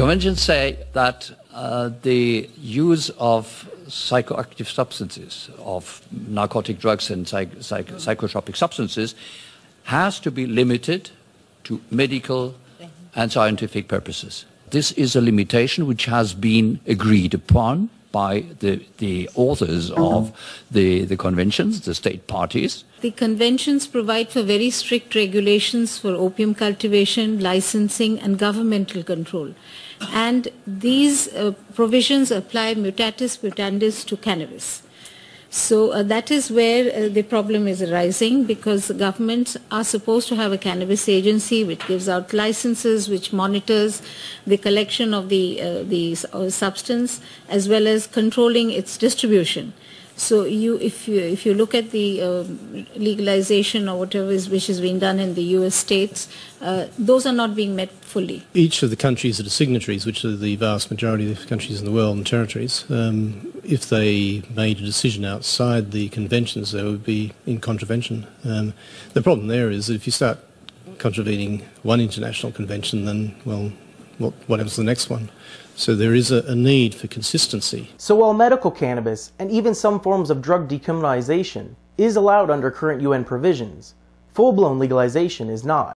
Conventions say that the use of psychoactive substances, of narcotic drugs and psychotropic substances, has to be limited to medical and scientific purposes. This is a limitation which has been agreed upon by the authors of the conventions, the state parties. The conventions provide for very strict regulations for opium cultivation, licensing and governmental control. And these provisions apply mutatis mutandis to cannabis. So that is where the problem is arising, because governments are supposed to have a cannabis agency which gives out licenses, which monitors the collection of the substance as well as controlling its distribution. So if you look at the legalization or whatever which is being done in the US states, those are not being met fully. Each of the countries that are signatories, which are the vast majority of the countries in the world and territories, if they made a decision outside the conventions, they would be in contravention. The problem there is if you start contravening one international convention, then, well, what happens to the next one? So there is a need for consistency. So while medical cannabis and even some forms of drug decriminalization is allowed under current UN provisions, full-blown legalization is not.